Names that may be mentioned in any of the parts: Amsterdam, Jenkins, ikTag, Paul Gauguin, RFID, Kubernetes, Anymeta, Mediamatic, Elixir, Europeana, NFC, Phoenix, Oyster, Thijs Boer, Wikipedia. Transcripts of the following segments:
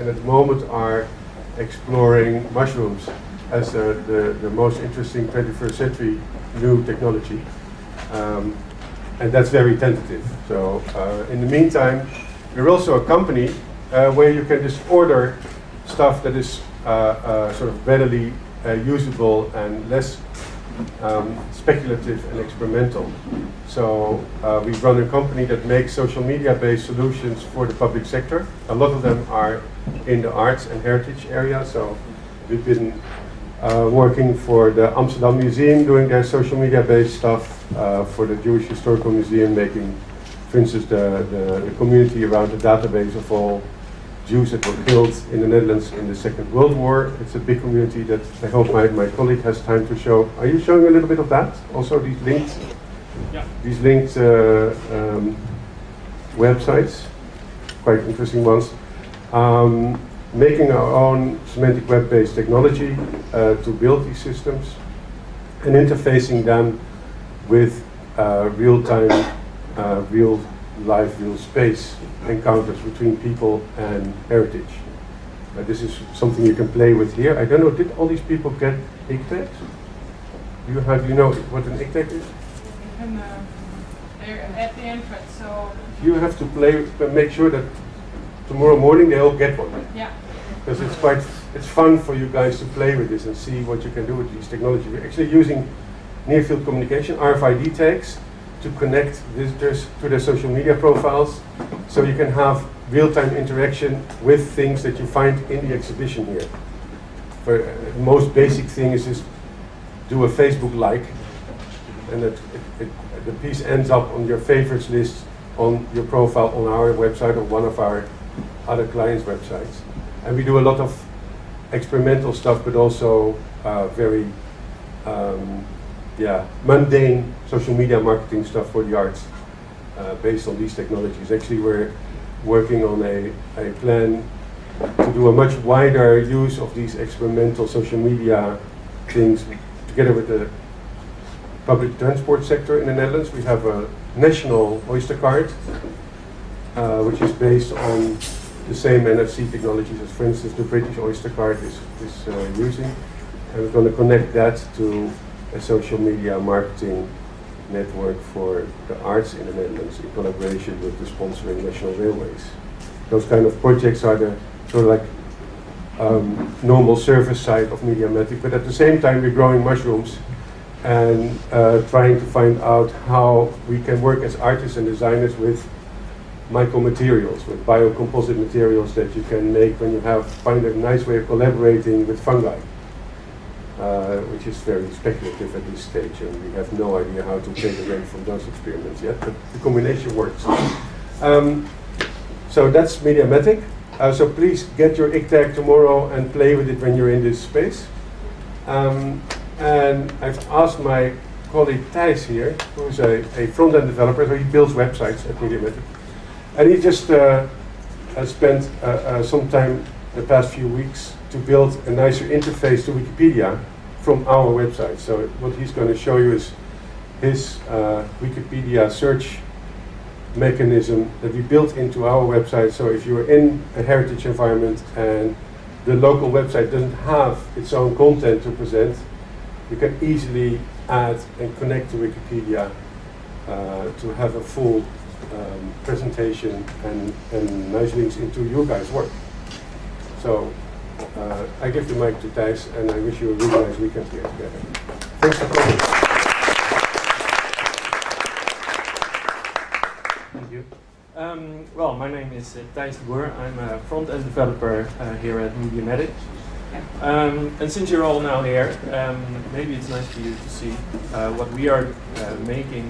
and at the moment are exploring mushrooms as the most interesting 21st century new technology. And that's very tentative. So in the meantime, we're also a company where you can just order stuff that is sort of readily usable and less speculative and experimental. So we run a company that makes social media-based solutions for the public sector. A lot of them are in the arts and heritage area. So we've been working for the Amsterdam Museum, doing their social media-based stuff, for the Jewish Historical Museum, making, for instance, the community around the database of all Jews that were killed in the Netherlands in the Second World War. It's a big community that I hope my colleague has time to show. Are you showing a little bit of that? Also these linked, yeah. These linked websites, quite interesting ones. Making our own semantic web-based technology to build these systems and interfacing them with real-time, real-life, real-space encounters between people and heritage. This is something you can play with here. I don't know, did all these people get ikTag? Do you know what an ikTag is? They're at the entrance, so... You have to play, make sure that tomorrow morning they all get one. Yeah. Because it's quite, it's fun for you guys to play with this and see what you can do with these technologies. We're actually using near-field communication, RFID tags, to connect visitors to their social media profiles, so you can have real-time interaction with things that you find in the exhibition here. For, the most basic thing is just do a Facebook like, and the piece ends up on your favorites list on your profile on our website or one of our other clients' websites. And we do a lot of experimental stuff, but also very mundane social media marketing stuff for the arts based on these technologies. Actually, we're working on a plan to do a much wider use of these experimental social media things together with the public transport sector in the Netherlands. We have a national Oyster card, which is based on the same NFC technologies as, for instance, the British Oyster card is using. And we're going to connect that to a social media marketing network for the arts in the Netherlands in collaboration with the sponsoring national railways. Those kind of projects are the sort of like normal service side of Mediamatic, but at the same time we're growing mushrooms and trying to find out how we can work as artists and designers with micromaterials, with biocomposite materials that you can make when you find a nice way of collaborating with fungi. Which is very speculative at this stage, and we have no idea how to take away from those experiments yet, but the combination works. So that's Mediamatic. So please get your ikTag tomorrow and play with it when you're in this space. And I've asked my colleague Thijs here, who is a front-end developer, so he builds websites at Mediamatic. And he just has spent some time the past few weeks to build a nicer interface to Wikipedia from our website. So what he's going to show you is his Wikipedia search mechanism that we built into our website. So if you're in a heritage environment and the local website doesn't have its own content to present, you can easily add and connect to Wikipedia to have a full presentation and nice links into your guys' work. So I give the mic to Thijs, and I wish you a really nice weekend here together. Thanks for coming. Thank you. Well, my name is Thijs Boer. I'm a front-end developer here at Mediamatic. And since you're all now here, maybe it's nice for you to see what we are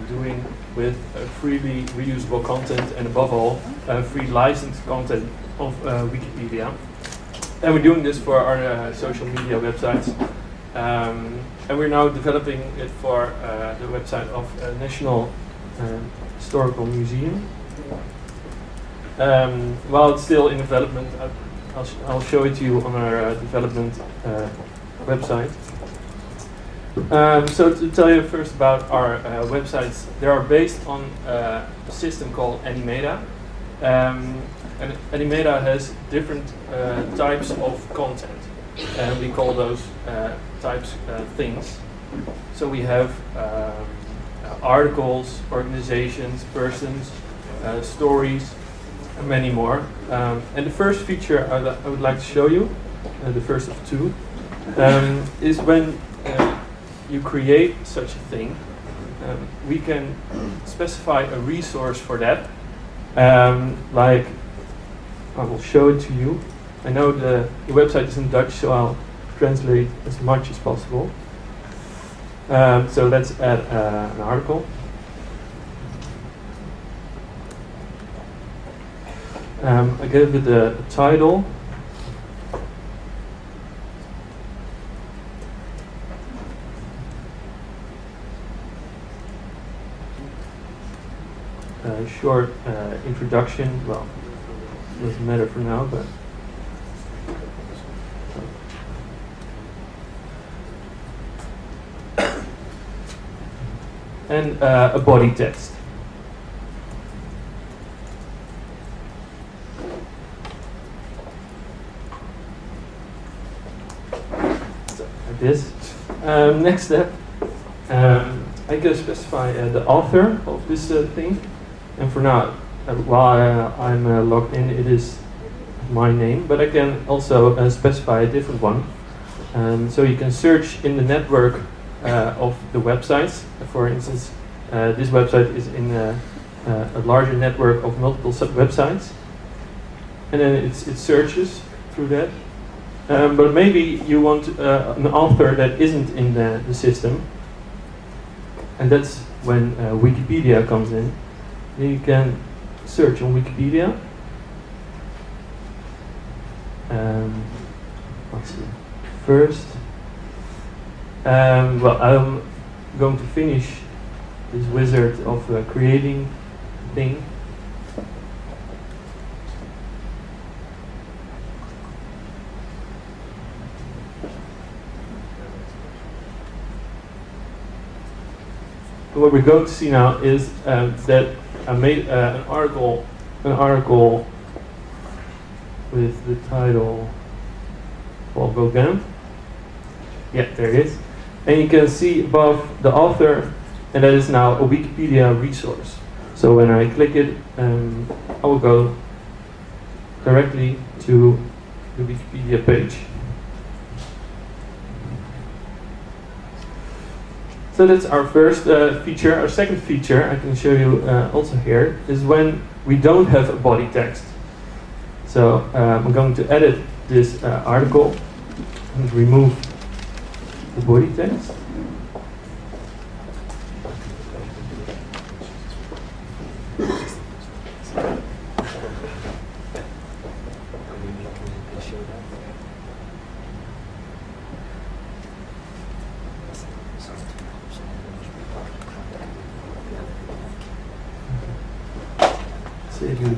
doing with freely reusable content, and above all, free licensed content of Wikipedia. And we're doing this for our social media websites. And we're now developing it for the website of National Historical Museum. While it's still in development, I'll show it to you on our development website. So to tell you first about our websites, they are based on a system called Anymeta. And Anymeta has different types of content, and we call those types things. So we have articles, organizations, persons, stories, and many more. And the first feature I would like to show you, the first of two, is when you create such a thing, we can specify a resource for that. Like, I will show it to you. I know the website is in Dutch, so I'll translate as much as possible. So let's add an article. I gave it a title. Short introduction, well, it doesn't matter for now, but and a body text. So, like this. Next step, I can specify the author of this thing. And for now, while I'm logged in, it is my name, but I can also specify a different one. So you can search in the network of the websites. For instance, this website is in a larger network of multiple sub-websites. And then it searches through that. But maybe you want an author that isn't in the system. And that's when Wikipedia comes in. You can search on Wikipedia. Let's see. First, well, I'm going to finish this wizard of creating thing. What we're going to see now is that I made an article with the title Paul Gauguin. Yeah, there it is. And you can see above the author, and that is now a Wikipedia resource. So when I click it, I will go directly to the Wikipedia page. So that's our first feature. Our second feature, I can show you also here, is when we don't have a body text. So I'm going to edit this article and remove the body text.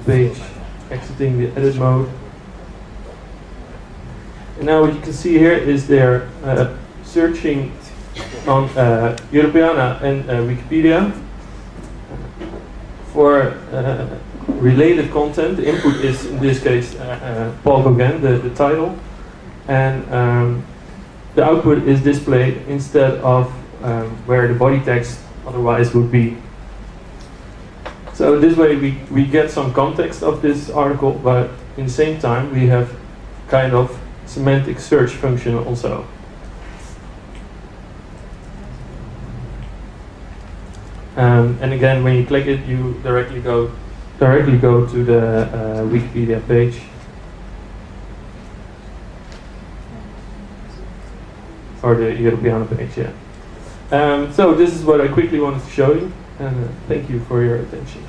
Page, exiting the edit mode. And now what you can see here is they're searching on Europeana and Wikipedia for related content. The input is, in this case, Paul Gauguin, the title. And the output is displayed instead of where the body text otherwise would be. So this way we get some context of this article, but in the same time we have kind of semantic search function also. And again, when you click it, you directly go to the Wikipedia page. Or the Europeana page, yeah. So this is what I quickly wanted to show you. And thank you for your attention.